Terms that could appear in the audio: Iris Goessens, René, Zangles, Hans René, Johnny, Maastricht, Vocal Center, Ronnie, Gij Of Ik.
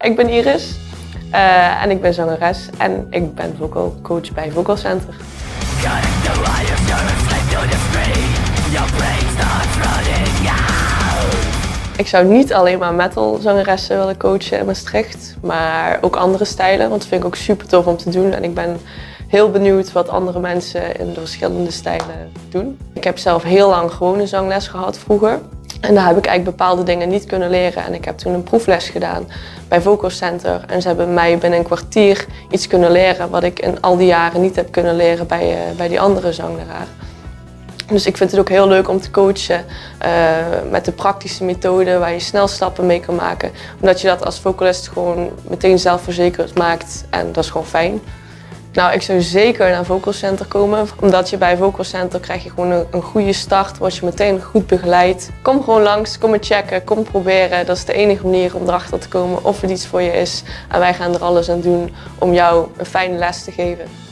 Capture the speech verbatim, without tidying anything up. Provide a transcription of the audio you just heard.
Ik ben Iris uh, en ik ben zangeres en ik ben vocal coach bij Vocal Center. Ik zou niet alleen maar metal zangeressen willen coachen in Maastricht, maar ook andere stijlen, want dat vind ik ook super tof om te doen en ik ben heel benieuwd wat andere mensen in de verschillende stijlen doen. Ik heb zelf heel lang gewone zangles gehad vroeger. En daar heb ik eigenlijk bepaalde dingen niet kunnen leren en ik heb toen een proefles gedaan bij Vocal Center. En ze hebben mij binnen een kwartier iets kunnen leren wat ik in al die jaren niet heb kunnen leren bij, uh, bij die andere zangleraar. Dus ik vind het ook heel leuk om te coachen uh, met de praktische methode waar je snel stappen mee kan maken. Omdat je dat als vocalist gewoon meteen zelfverzekerd maakt en dat is gewoon fijn. Nou, ik zou zeker naar Vocal Center komen, omdat je bij Vocal Center krijg je gewoon een, een goede start, word je meteen goed begeleid. Kom gewoon langs, kom het checken, kom proberen. Dat is de enige manier om erachter te komen of het iets voor je is. En wij gaan er alles aan doen om jou een fijne les te geven.